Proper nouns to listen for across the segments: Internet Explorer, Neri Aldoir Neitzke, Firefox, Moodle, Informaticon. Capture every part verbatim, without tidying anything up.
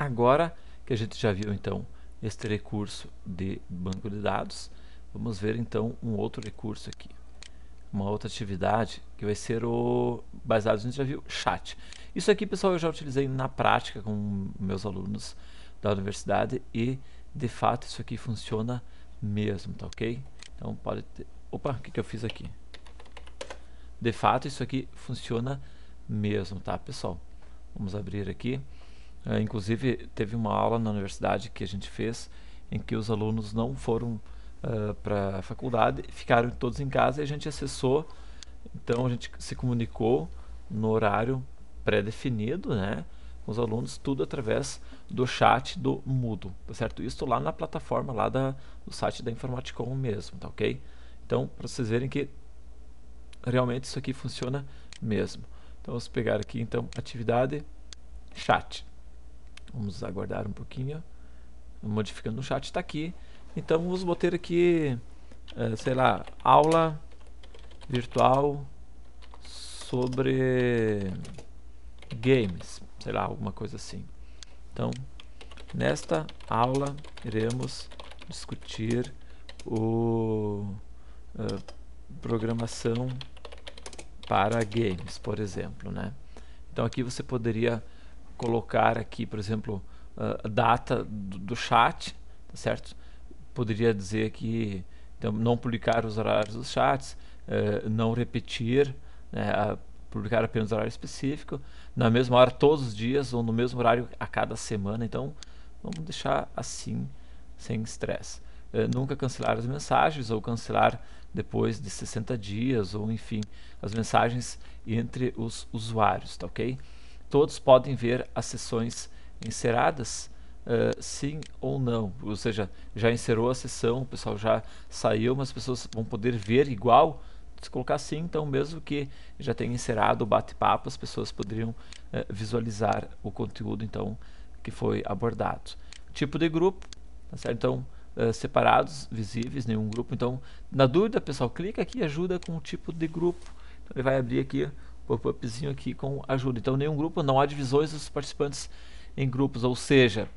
Agora que a gente já viu então este recurso de banco de dados, vamos ver então um outro recurso aqui, uma outra atividade que vai ser o baseado, a gente já viu, chat. Isso aqui, pessoal, eu já utilizei na prática com meus alunos da universidade e de fato isso aqui funciona mesmo, tá ok? Então pode ter... opa, o que, que eu fiz aqui? De fato isso aqui funciona mesmo, tá pessoal? Vamos abrir aqui. Uh, inclusive teve uma aula na universidade que a gente fez em que os alunos não foram uh, para a faculdade, ficaram todos em casa e a gente acessou, então a gente se comunicou no horário pré-definido, né, com os alunos, tudo através do chat do Moodle, tá certo? Isso lá na plataforma, lá da, do site da Informaticon mesmo, tá ok? Então, para vocês verem que realmente isso aqui funciona mesmo. Então vamos pegar aqui então atividade chat. Vamos aguardar um pouquinho, modificando o chat, está aqui. Então vamos botar aqui, uh, sei lá, aula virtual sobre games, sei lá, alguma coisa assim. Então, nesta aula iremos discutir o uh, programação para games, por exemplo, né? Então aqui você poderia colocar aqui, por exemplo, a data do, do chat, tá certo? Poderia dizer que então, não publicar os horários dos chats, eh, não repetir, né, a publicar apenas horário específico, na mesma hora todos os dias ou no mesmo horário a cada semana. Então vamos deixar assim, sem estresse. Eh, nunca cancelar as mensagens ou cancelar depois de sessenta dias ou enfim, as mensagens entre os usuários, tá ok? Todos podem ver as sessões enceradas, uh, sim ou não, ou seja, já encerou a sessão, o pessoal já saiu, mas as pessoas vão poder ver igual. Se colocar sim, então mesmo que já tenha encerado o bate-papo, as pessoas poderiam uh, visualizar o conteúdo então que foi abordado. Tipo de grupo, tá certo? Então uh, separados, visíveis, nenhum grupo. Então na dúvida, pessoal, clica aqui, ajuda com o tipo de grupo, então, ele vai abrir aqui pop-upzinho aqui com ajuda. Então nenhum grupo, não há divisões dos participantes em grupos, ou seja,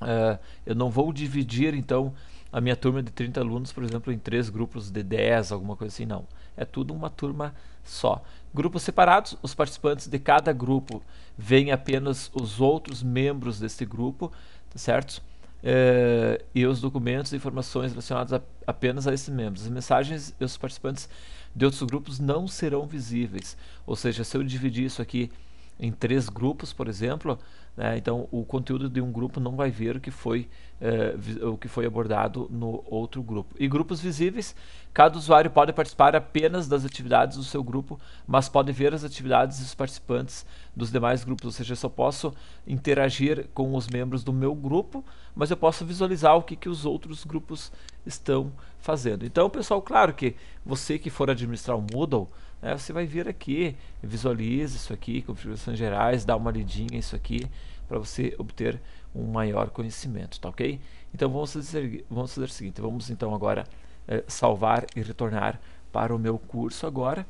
uh, eu não vou dividir então a minha turma de trinta alunos, por exemplo, em três grupos de dez, alguma coisa assim, não. É tudo uma turma só. Grupos separados, os participantes de cada grupo veem apenas os outros membros desse grupo, tá certo? Uh, e os documentos e informações relacionados a, apenas a esses membros. As mensagens e os participantes de outros grupos não serão visíveis, ou seja, se eu dividir isso aqui em três grupos, por exemplo, né, então o conteúdo de um grupo não vai ver o que foi eh, o que foi abordado no outro grupo. E grupos visíveis, cada usuário pode participar apenas das atividades do seu grupo, mas pode ver as atividades dos participantes dos demais grupos, ou seja, eu só posso interagir com os membros do meu grupo, mas eu posso visualizar o que, que os outros grupos estão fazendo. Então, pessoal, claro que você que for administrar o Moodle, né, você vai vir aqui, visualiza isso aqui, configurações gerais, dá uma lidinha isso aqui para você obter um maior conhecimento, tá ok? Então vamos fazer, vamos fazer o seguinte, vamos então agora eh, salvar e retornar para o meu curso agora.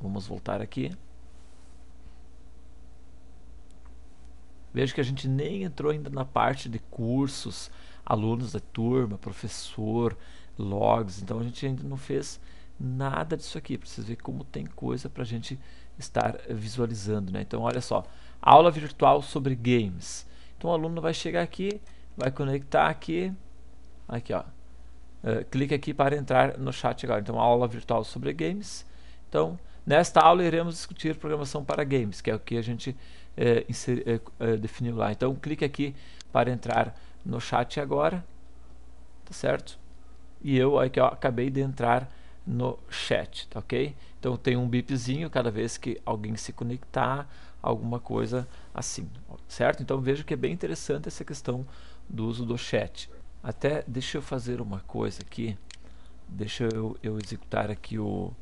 Vamos voltar aqui. Veja que a gente nem entrou ainda na parte de cursos, alunos da turma, professor, logs, então a gente ainda não fez nada disso aqui, para vocês verem como tem coisa para a gente estar visualizando, né? Então olha só, aula virtual sobre games, então o aluno vai chegar aqui, vai conectar aqui, aqui ó, uh, clica aqui para entrar no chat agora. Então aula virtual sobre games, então nesta aula iremos discutir programação para games, que é o que a gente eh, inseri, eh, definiu lá. Então clique aqui para entrar no chat agora, tá certo? E eu aqui, ó, acabei de entrar no chat, tá ok? Então tem um bipzinho cada vez que alguém se conectar, alguma coisa assim, certo? Então vejo que é bem interessante essa questão do uso do chat. Até deixa eu fazer uma coisa aqui, deixa eu, eu executar aqui o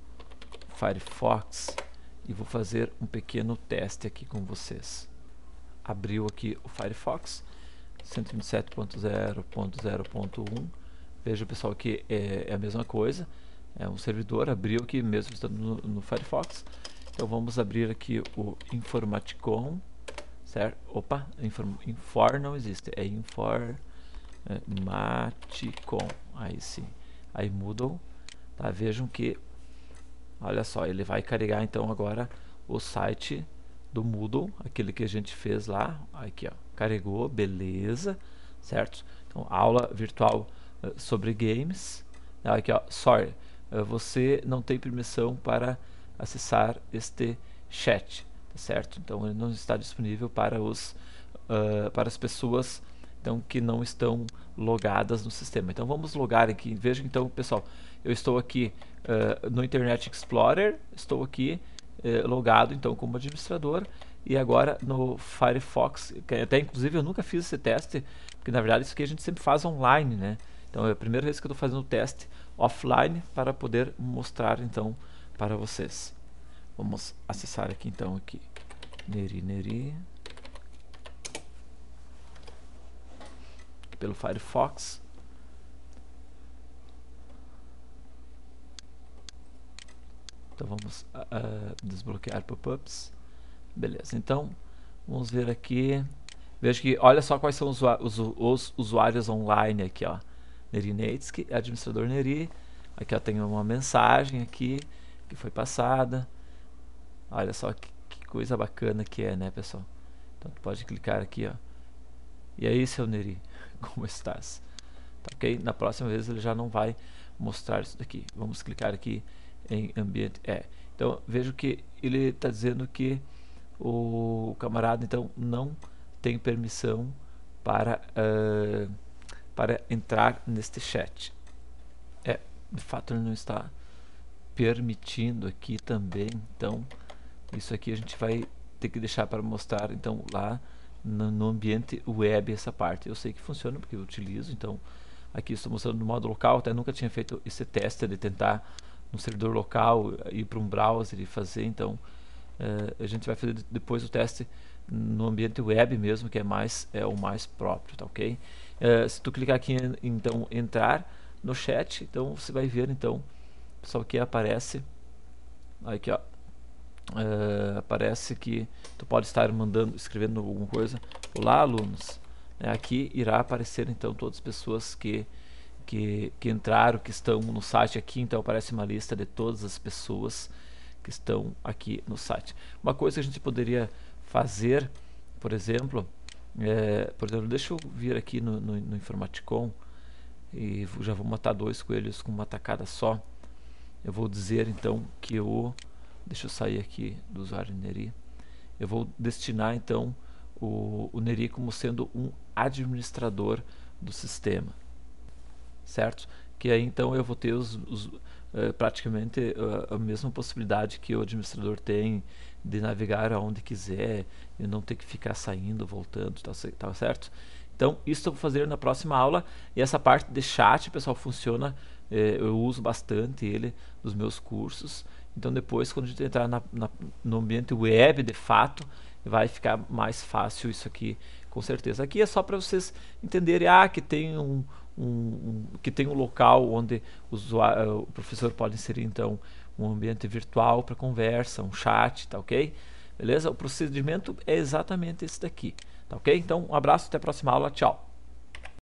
Firefox e vou fazer um pequeno teste aqui com vocês. Abriu aqui o Firefox cento e vinte e sete ponto zero ponto zero ponto um. Veja, pessoal, que é, é a mesma coisa, é um servidor, abriu aqui mesmo estando no, no Firefox. Então vamos abrir aqui o Informaticon, ser, opa, inform, infor não existe, é Informaticon, aí sim, aí Moodle, tá? Vejam que, olha só, ele vai carregar então agora o site do Moodle, aquele que a gente fez lá, aqui ó, carregou, beleza, certo? Então, aula virtual uh, sobre games, aqui ó, sorry, uh, você não tem permissão para acessar este chat, tá certo? Então, ele não está disponível para, os, uh, para as pessoas então, que não estão logadas no sistema. Então, vamos logar aqui, veja então, pessoal, eu estou aqui uh, no Internet Explorer, estou aqui uh, logado então como administrador, e agora no Firefox, que até inclusive eu nunca fiz esse teste, porque na verdade isso aqui a gente sempre faz online, né? Então é a primeira vez que eu estou fazendo o teste offline para poder mostrar então para vocês. Vamos acessar aqui então aqui, Neri, Neri, aqui pelo Firefox. Então vamos uh, desbloquear pop-ups. Beleza, então vamos ver aqui. Veja que olha só quais são os, os, os usuários online aqui, ó. Neri Neitzke, administrador Neri. Aqui ó, tem uma mensagem aqui que foi passada. Olha só que, que coisa bacana que é, né, pessoal? Então tu pode clicar aqui, ó. E aí, seu Neri, como estás? Tá, ok? Na próxima vez ele já não vai mostrar isso daqui. Vamos clicar aqui em ambiente. É. Então vejo que ele está dizendo que o camarada então não tem permissão para uh, para entrar neste chat. É, de fato ele não está permitindo aqui também, então isso aqui a gente vai ter que deixar para mostrar então lá no, no ambiente web essa parte. Eu sei que funciona porque eu utilizo, então aqui estou mostrando no modo local, até nunca tinha feito esse teste de tentar no servidor local ir para um browser e fazer, então Uh, a gente vai fazer depois o teste no ambiente web mesmo, que é mais é o mais próprio, tá ok? Uh, se tu clicar aqui em, então entrar no chat, então você vai ver então pessoal que aparece aqui ó, uh, aparece que tu pode estar mandando, escrevendo alguma coisa, olá alunos, né? Aqui irá aparecer então todas as pessoas que que que entraram, que estão no site aqui, então aparece uma lista de todas as pessoas que estão aqui no site. Uma coisa que a gente poderia fazer, por exemplo, é, por exemplo, deixa eu vir aqui no, no, no Informaticon e já vou matar dois coelhos com uma tacada só. Eu vou dizer então que eu, deixa eu sair aqui do usuário Neri, eu vou destinar então o, o Neri como sendo um administrador do sistema, certo? Que aí então eu vou ter os, os Uh, praticamente uh, a mesma possibilidade que o administrador tem de navegar aonde quiser e não ter que ficar saindo, voltando, tá, tá certo? Então isso eu vou fazer na próxima aula, e essa parte de chat, pessoal, funciona, eh, eu uso bastante ele nos meus cursos, então depois quando a gente entrar na, na, no ambiente web de fato, vai ficar mais fácil isso aqui, com certeza. Aqui é só para vocês entenderem, ah, que tem um Um, um, que tem um local onde o, usuário, o professor pode inserir então um ambiente virtual para conversa, um chat, tá ok? Beleza? O procedimento é exatamente esse daqui, tá ok? Então um abraço, até a próxima aula, tchau!